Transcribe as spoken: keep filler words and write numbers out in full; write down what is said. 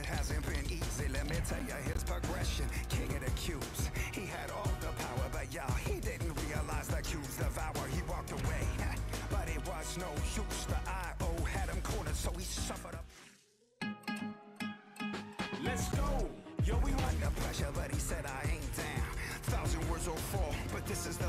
it hasn't been easy. Let me tell you his progression. King of the cubes, he had all the power, but y'all, he didn't realize the cubes devour. He walked away, but it was no use. The I O had him cornered, so he suffered up. Let's go, yo, we under pressure, but he said I ain't down. Thousand words will fall, but this is